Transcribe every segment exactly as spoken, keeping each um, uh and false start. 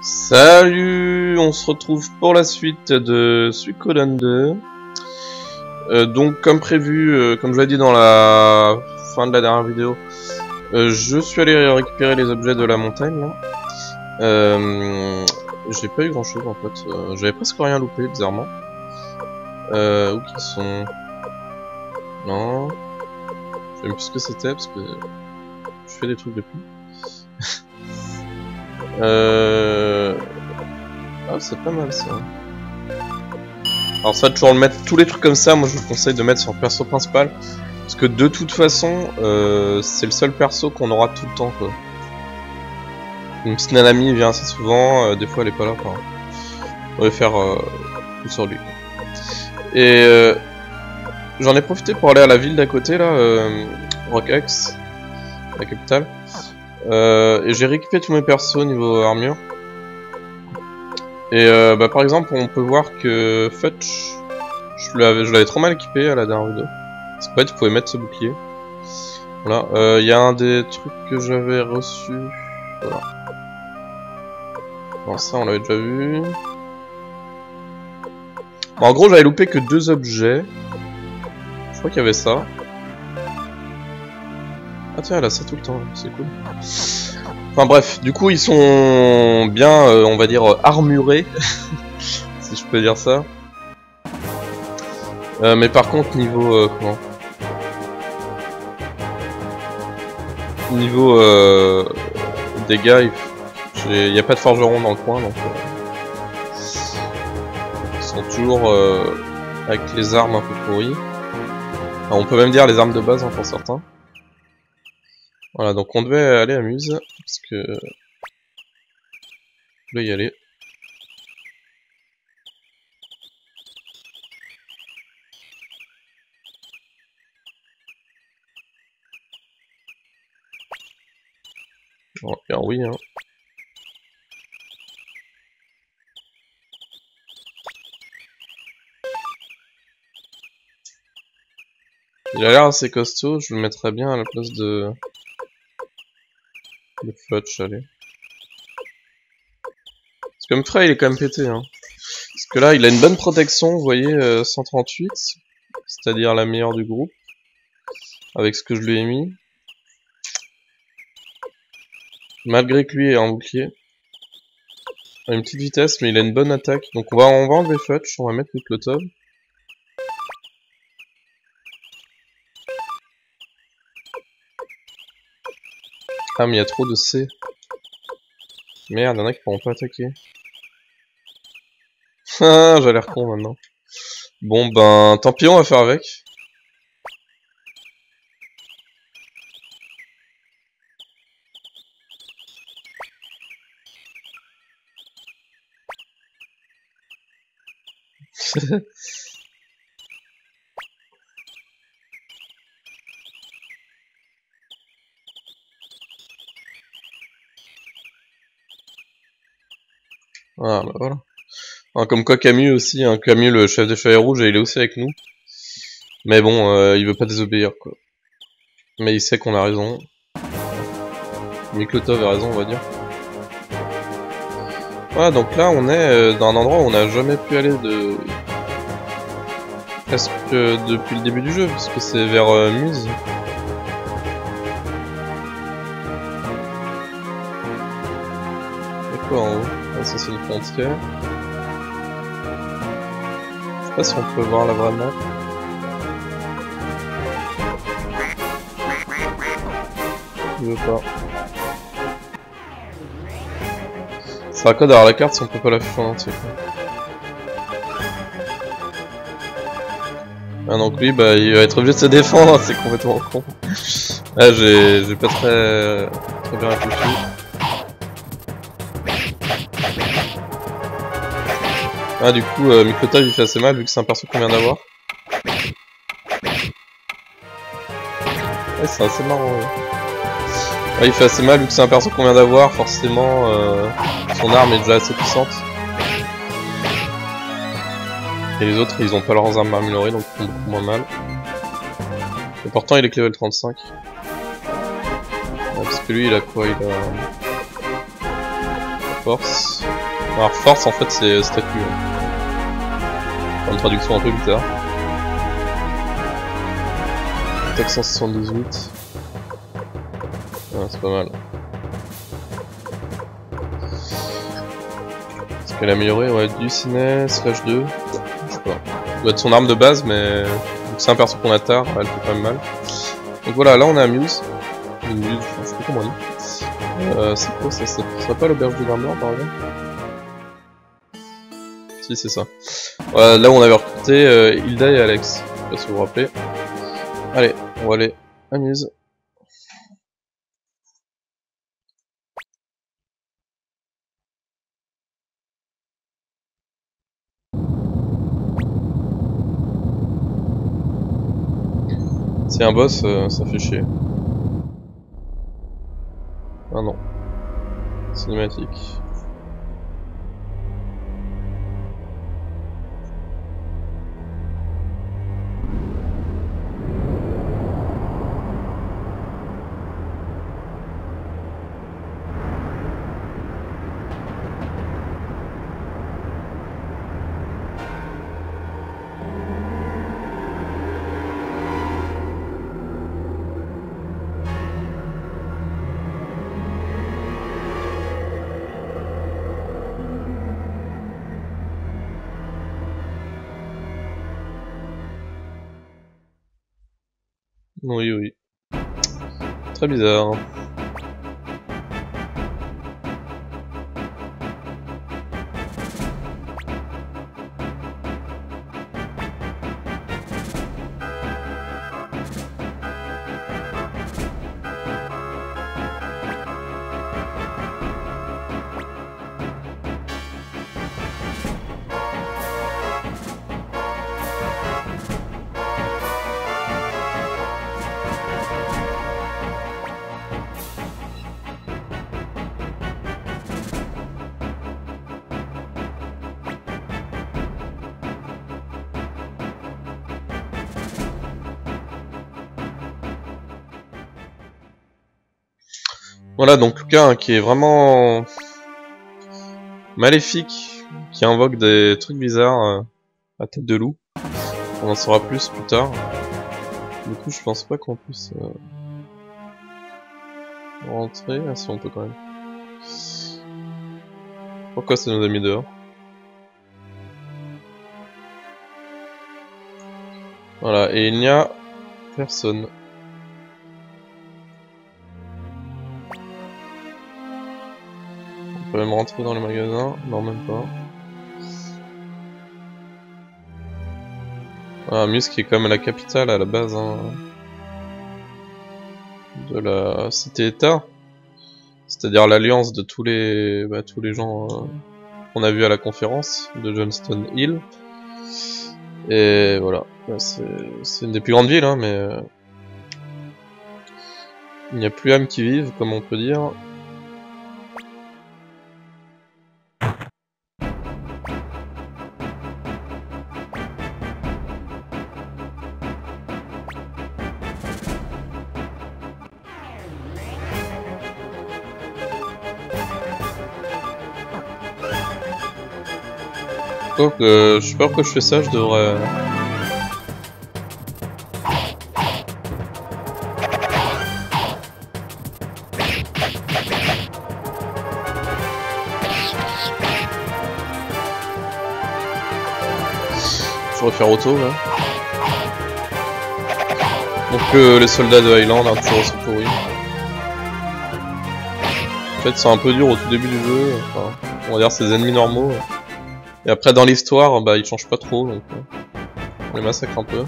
Salut, on se retrouve pour la suite de Suikoden deux. Euh, donc comme prévu, euh, comme je l'ai dit dans la fin de la dernière vidéo, euh, je suis allé récupérer les objets de la montagne là. Euh, J'ai pas eu grand chose en fait, euh, j'avais presque rien loupé bizarrement. Euh, où qu'ils sont? Non. Je sais même plus ce que c'était parce que je fais des trucs depuis. Euh... Ah, c'est pas mal ça. Alors ça, toujours le mettre, tous les trucs comme ça, moi je vous conseille de mettre sur le perso principal. Parce que de toute façon, euh, c'est le seul perso qu'on aura tout le temps quoi. Même si Nanami vient assez souvent, euh, des fois elle est pas là quoi. On va faire euh, tout sur lui. Et euh, j'en ai profité pour aller à la ville d'à côté là, euh, Rockaxe, la capitale. Euh, et j'ai récupéré tous mes persos niveau armure. Et euh, bah, par exemple, on peut voir que Futch, je l'avais trop mal équipé à la dernière vidéo. C'est pas, tu pouvais mettre ce bouclier. Voilà, il euh, y a un des trucs que j'avais reçu. Voilà. Alors, ça, on l'avait déjà vu. Bon, en gros, j'avais loupé que deux objets. Je crois qu'il y avait ça. Ah tiens, elle a ça tout le temps, c'est cool. Enfin bref, du coup ils sont bien, euh, on va dire, armurés, si je peux dire ça. Euh, mais par contre, niveau... Euh, comment Niveau euh, dégâts, il n'y a pas de forgeron dans le coin, donc... Euh, ils sont toujours euh, avec les armes un peu pourries. Enfin, on peut même dire les armes de base hein, pour certains. Voilà, donc on devait aller à Muse, parce que je vais y aller. On va faire oui, hein. Il a l'air assez costaud, je le mettrais bien à la place de... Le Futch, allez. Parce que Mfray il est quand même pété, hein. Parce que là, il a une bonne protection, vous voyez, euh, cent trente-huit. C'est-à-dire la meilleure du groupe. Avec ce que je lui ai mis. Malgré que lui ait un bouclier. Il a une petite vitesse, mais il a une bonne attaque. Donc on va, on va enlever Futch, on va mettre Miklotov. Ah mais il y a trop de C. Merde, y'en a qui pourront pas attaquer. Ah, j'ai l'air con maintenant. Bon ben, tant pis, on va faire avec. Ah bah voilà. Hein, comme quoi Camus aussi, hein, Camus le chef des Chevaliers Rouges, il est aussi avec nous. Mais bon, euh, il veut pas désobéir quoi. Mais il sait qu'on a raison. Miklotov a raison, on va dire. Voilà, donc là on est euh, dans un endroit où on n'a jamais pu aller de... Presque euh, depuis le début du jeu, parce que c'est vers euh, Muse. Et quoi en haut ? Ça c'est une frontière. Je sais pas si on peut voir la vraie map. Je veux pas. Ça sera quoi d'avoir la carte si on peut pas la faire en entier quoi. Ah donc lui bah il va être obligé de se défendre, hein, c'est complètement con. Ah j'ai j'ai pas très très bien réfléchi. Ah du coup euh, Miklotov il fait assez mal vu que c'est un perso qu'on vient d'avoir. Ouais c'est assez marrant ouais. Ouais, il fait assez mal vu que c'est un perso qu'on vient d'avoir, forcément euh, son arme est déjà assez puissante. Et les autres ils ont pas leurs armes améliorées donc ils font beaucoup moins mal. Et pourtant il est level trente-cinq. Ouais, parce que lui il a quoi, il a... force. Alors force en fait c'est statut. Une traduction un peu bizarre. Attaque cent soixante-dix-huit. Ah, c'est pas mal. Est-ce qu'elle a amélioré? Ouais, du ciné, slash deux. Je sais pas. Ça doit être son arme de base, mais c'est un perso qu'on a tard, elle fait pas mal. Donc voilà, là on a Muse. Une Muse, enfin, je sais pas comment on dit. Euh, c'est quoi ça? Ça serait pas l'auberge du Gardeur par exemple? Si, c'est ça. Voilà, là où on avait recruté euh, Hilda et Alex. Je sais pas si vous vous rappelez. Allez, on va aller à Muse. C'est un boss, euh, ça fait chier. Ah non. Cinématique. Oui, oui. Très bizarre. Voilà donc Luca hein, qui est vraiment maléfique, qui invoque des trucs bizarres euh, à tête de loup. On en saura plus plus tard. Du coup je pense pas qu'on puisse euh... rentrer. Ah si on peut quand même. Pourquoi ça nous a mis dehors? Voilà, et il n'y a personne. On peut même rentrer dans le magasin, non même pas. Ah, Muse qui est quand même la capitale à la base hein, de la cité-état, c'est-à-dire l'alliance de tous les bah, tous les gens euh, qu'on a vu à la conférence de Johnston Hill. Et voilà, c'est une des plus grandes villes, hein, mais euh, il n'y a plus âme qui vive, comme on peut dire. Donc, euh, je sais pas pourquoi je fais ça, je devrais... Je devrais faire auto, là. Donc euh, les soldats de Highland, hein, toujours sont pourris. En fait, c'est un peu dur au tout début du jeu, enfin, on va dire ses ennemis normaux. Et après dans l'histoire, bah ils changent pas trop, donc euh, on les massacre un peu.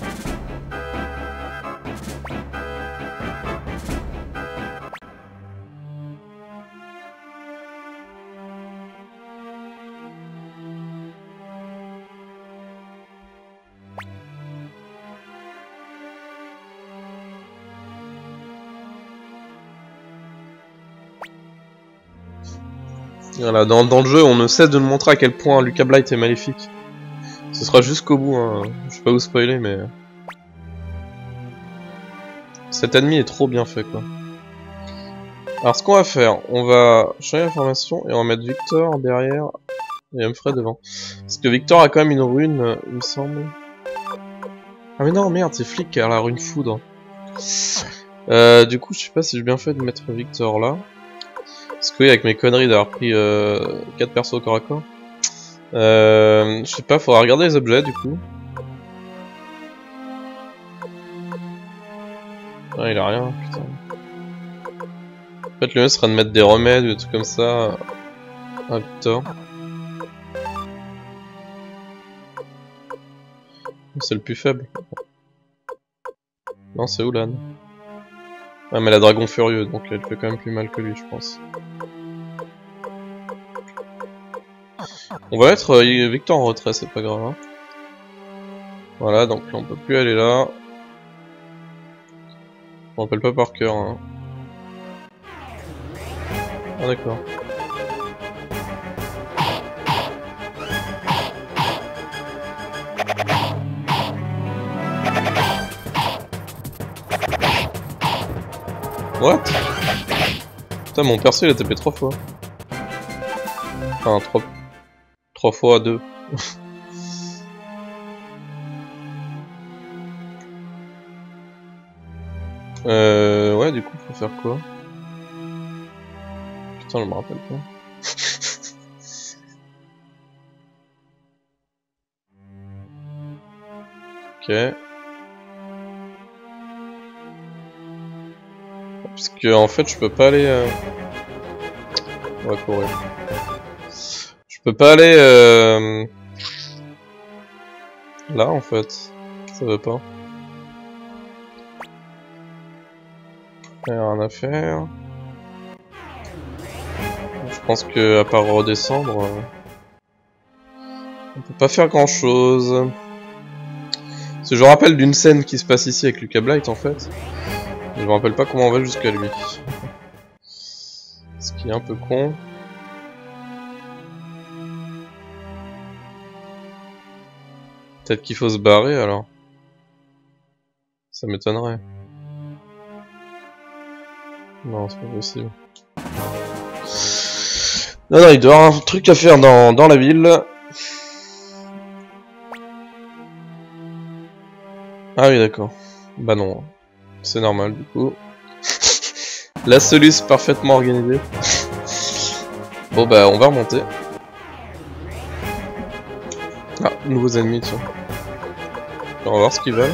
Voilà, dans, dans le jeu, on ne cesse de nous montrer à quel point Luca Blight est maléfique. Ce sera jusqu'au bout, hein. Je vais pas vous spoiler, mais... Cet ennemi est trop bien fait, quoi. Alors ce qu'on va faire, on va changer la formation et on va mettre Victor derrière et Mfray devant. Parce que Victor a quand même une rune, il me semble. Ah mais non, merde, c'est Flik qui a la rune foudre. Euh, du coup, je sais pas si j'ai bien fait de mettre Victor là. Parce que oui, avec mes conneries d'avoir pris euh, quatre persos au corps à corps. Euh, je sais pas, faudra regarder les objets du coup. Ah, il a rien, putain. En fait, le mieux serait de mettre des remèdes ou des trucs comme ça. Ah putain. C'est le plus faible. Non, c'est Ulan. Ah, mais la dragon furieux, donc elle fait quand même plus mal que lui, je pense. On va mettre euh, Victor en retrait, c'est pas grave. Hein. Voilà, donc là on peut plus aller là. On rappelle pas par cœur. Hein. Ah d'accord. What? Putain, mon perso il a tapé trois fois. Enfin, trois... trois fois deux. euh... Ouais, du coup, faut faire quoi? Putain, je me rappelle pas. Ok. Parce que en fait je peux pas aller euh... on va courir. Je peux pas aller euh... là en fait. Ça veut pas. Il y a rien à faire. Je pense que à part redescendre euh... on peut pas faire grand chose. Parce que je me rappelle d'une scène qui se passe ici avec Luca Blight en fait. Je me rappelle pas comment on va jusqu'à lui. Ce qui est un peu con. Peut-être qu'il faut se barrer alors. Ça m'étonnerait. Non, c'est pas possible. Non, non, il doit y avoir un truc à faire dans, dans la ville. Ah oui, d'accord. Bah non. C'est normal du coup. La soluce parfaitement organisée. Bon bah on va remonter. Ah, nouveaux ennemis tiens. On va voir ce qu'ils veulent.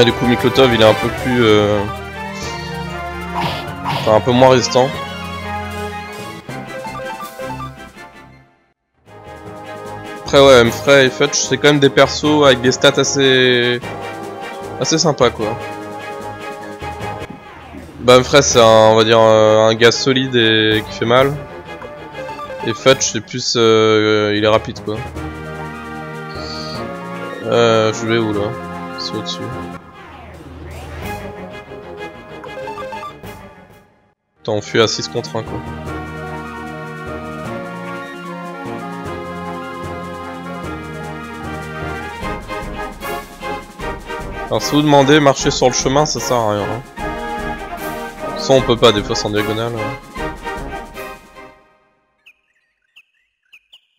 Ah, du coup Miklotov il est un peu plus euh... enfin un peu moins résistant. Après ouais Mfray et Futch c'est quand même des persos avec des stats assez assez sympas quoi. Bah Mfray c'est un on va dire un gars solide et qui fait mal. Et Futch c'est plus euh... il est rapide quoi. Euh, je vais où là? C'est au-dessus. On fuit à six contre un quoi. Alors si vous demandez marcher sur le chemin ça sert à rien hein. Ça on peut pas des fois c'est en diagonale hein.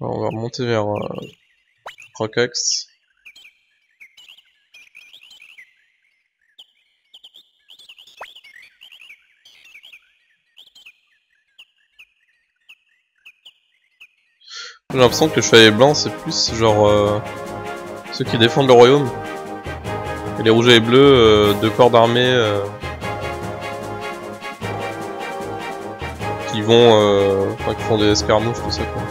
Alors, on va remonter vers euh, Rockaxe. J'ai l'impression que le chevalier blanc c'est plus genre euh, ceux qui défendent le royaume. Et les rouges et les bleus, euh, deux corps d'armée euh, qui vont, euh, enfin qui font des escarmouches tout ça quoi.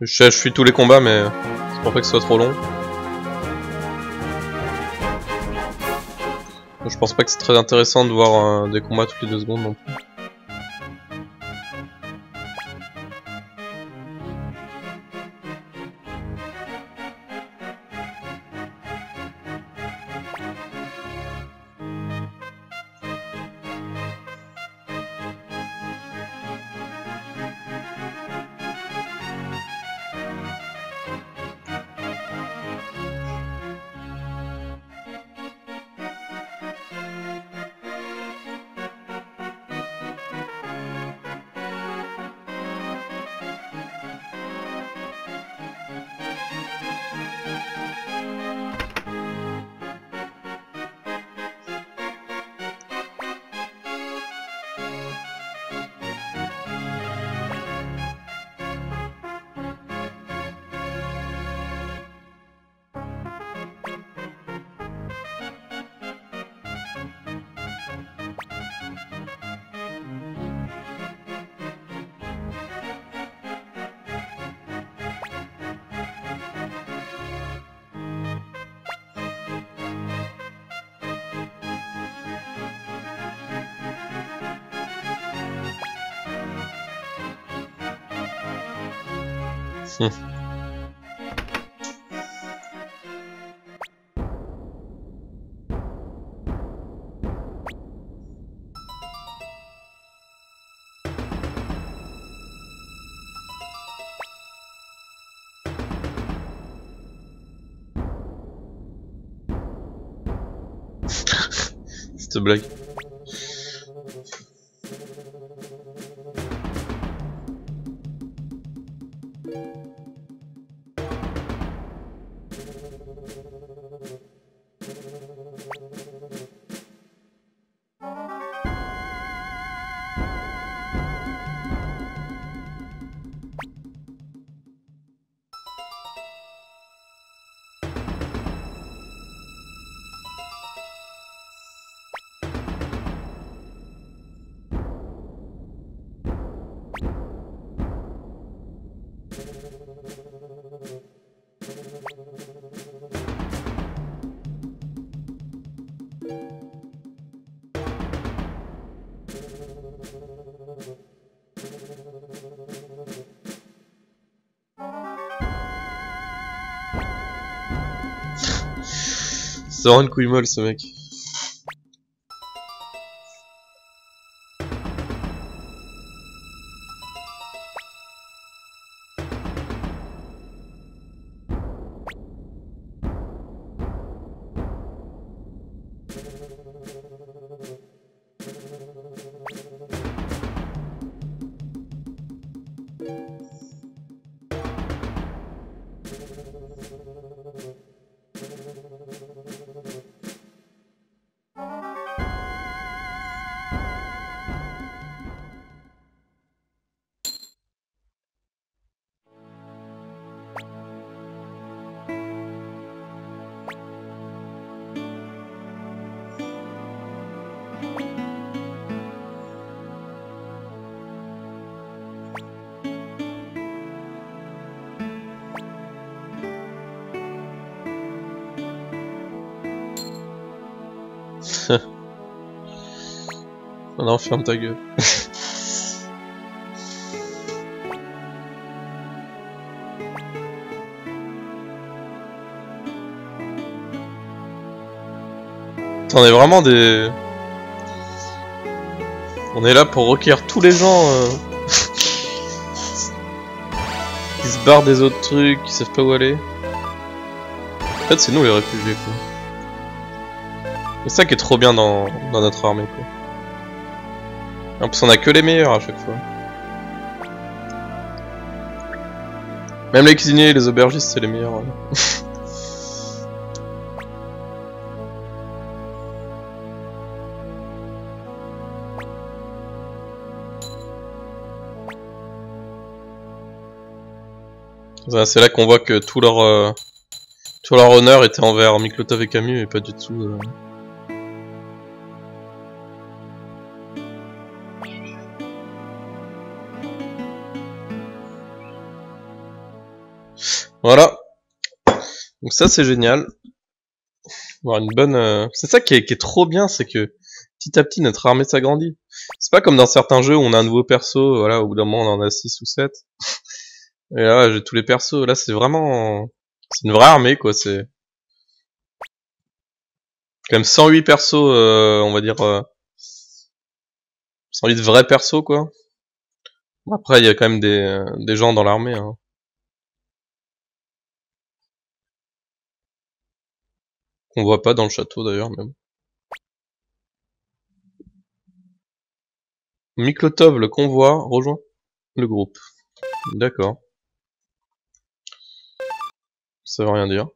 Je, je suis tous les combats mais c'est pour pas que ce soit trop long. je pense pas que c'est très intéressant de voir euh, des combats toutes les deux secondes non plus. Cette blague. C'est vraiment une couille molle ce mec. Non, ferme ta gueule. On est vraiment des... On est là pour requérir tous les gens euh... qui se barrent des autres trucs, qui savent pas où aller. En fait, c'est nous les réfugiés, quoi. C'est ça qui est trop bien dans, dans notre armée, quoi. En plus on a que les meilleurs à chaque fois. Même les cuisiniers et les aubergistes c'est les meilleurs. Ouais. C'est là qu'on voit que tout leur, euh, tout leur honneur était envers Miklotov et Camus et pas du tout... Euh... Voilà, donc ça c'est génial. Avoir une bonne. Euh... C'est ça qui est, qui est trop bien, c'est que petit à petit notre armée s'agrandit. C'est pas comme dans certains jeux où on a un nouveau perso, voilà, au bout d'un moment on en a six ou sept. Et là, j'ai tous les persos. Là, c'est vraiment. C'est une vraie armée, quoi. C'est. Quand même cent huit persos, euh, on va dire. Euh... cent huit vrais persos, quoi. Après, il y a quand même des, euh, des gens dans l'armée, hein. Qu'on voit pas dans le château d'ailleurs même. Miklotov, le convoi, rejoint le groupe. D'accord. Ça veut rien dire.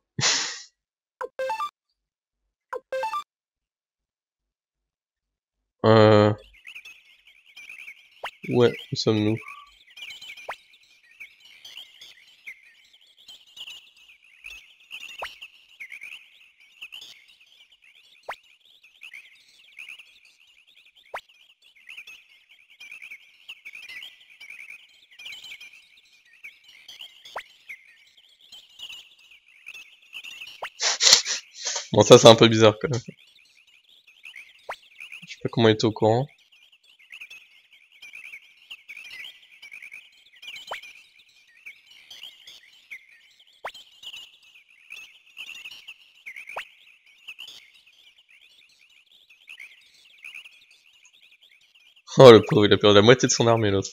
euh... Ouais, où sommes-nous? Bon, ça c'est un peu bizarre quand même. Je sais pas comment il était au courant. Oh le pauvre, il a perdu la moitié de son armée l'autre.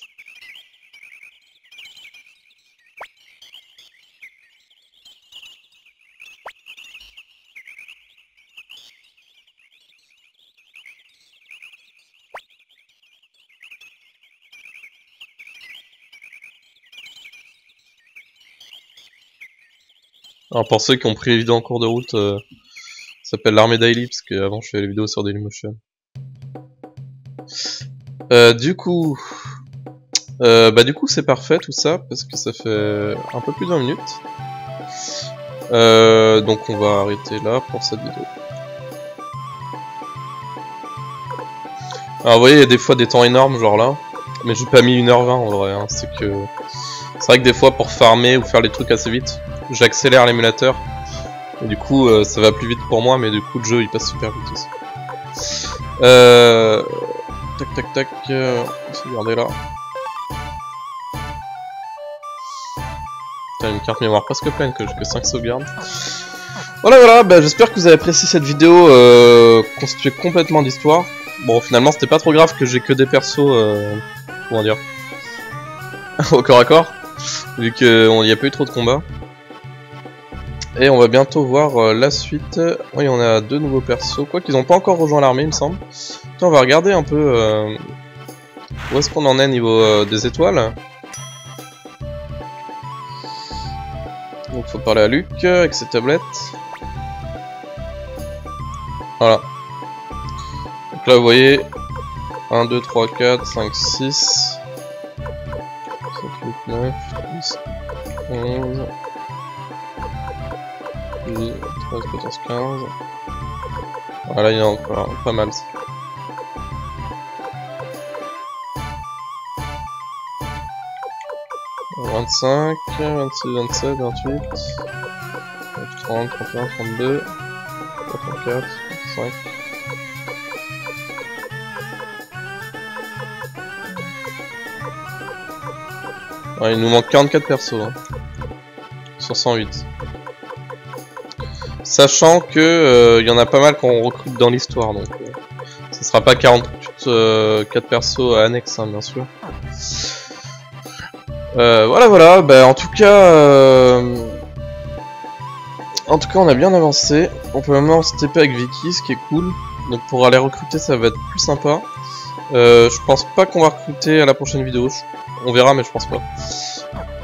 Alors pour ceux qui ont pris les vidéos en cours de route, euh, ça s'appelle l'armée Daily, parce qu'avant je fais les vidéos sur Dailymotion. Euh, du coup... Euh, bah du coup c'est parfait tout ça, parce que ça fait un peu plus d'un minute. Euh, donc on va arrêter là pour cette vidéo. Alors vous voyez, il y a des fois des temps énormes genre là, mais j'ai pas mis une heure vingt en vrai, hein, c'est que... C'est vrai que des fois pour farmer ou faire les trucs assez vite, j'accélère l'émulateur et du coup euh, ça va plus vite pour moi, mais du coup le jeu il passe super vite aussi. Euh... Tac tac tac, euh... on s'est gardé là. T'as une carte mémoire presque pleine, que j'ai que cinq sauvegardes. Voilà voilà, bah, j'espère que vous avez apprécié cette vidéo euh, constituée complètement d'histoire. Bon finalement c'était pas trop grave que j'ai que des persos, euh... comment dire, au corps à corps, vu qu'il n'y a pas eu trop de combats. Et on va bientôt voir euh, la suite. Oui, on a deux nouveaux persos, quoi qu'ils n'ont pas encore rejoint l'armée, il me semble. Putain, on va regarder un peu euh, où est-ce qu'on en est niveau euh, des étoiles. Donc, faut parler à Luc euh, avec ses tablettes. Voilà. Donc là, vous voyez un, deux, trois, quatre, cinq, six. neuf, dix, onze, douze, treize, quatorze, quinze. Voilà, il y en a encore pas mal. vingt-cinq, vingt-six, vingt-sept, vingt-huit, trente, trente et un, trente-deux, trente-quatre, trente-cinq. Ouais, il nous manque quarante-quatre persos hein, sur cent huit. Sachant que euh, y en a pas mal qu'on recrute dans l'histoire, donc euh, ce sera pas quarante-quatre persos annexes, hein, bien sûr. Euh, voilà, voilà. Bah, en tout cas, euh... en tout cas, on a bien avancé. On peut même se T P avec Vicky, ce qui est cool. Donc pour aller recruter, ça va être plus sympa. Euh, je pense pas qu'on va recruter à la prochaine vidéo. On verra, mais je pense pas.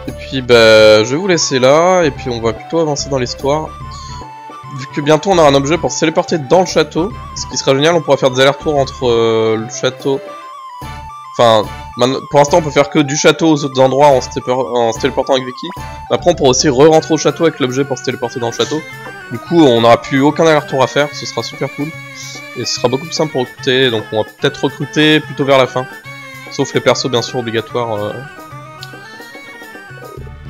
Et puis, bah, je vais vous laisser là. Et puis, on va plutôt avancer dans l'histoire. Vu que bientôt, on aura un objet pour se téléporter dans le château. Ce qui sera génial, on pourra faire des allers-retours entre euh, le château... Enfin, pour l'instant, on peut faire que du château aux autres endroits en se, en se téléportant avec Vicky. Après, on pourra aussi re-rentrer au château avec l'objet pour se téléporter dans le château. Du coup, on n'aura plus aucun aller-retour à faire. Ce sera super cool. Et ce sera beaucoup plus simple pour recruter. Donc, on va peut-être recruter plutôt vers la fin. Sauf les persos bien sûr obligatoires, euh...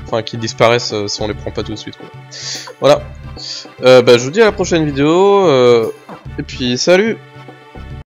enfin qui disparaissent euh, si on les prend pas tout de suite quoi. Voilà. Euh, bah, je vous dis à la prochaine vidéo. Euh, et puis, salut!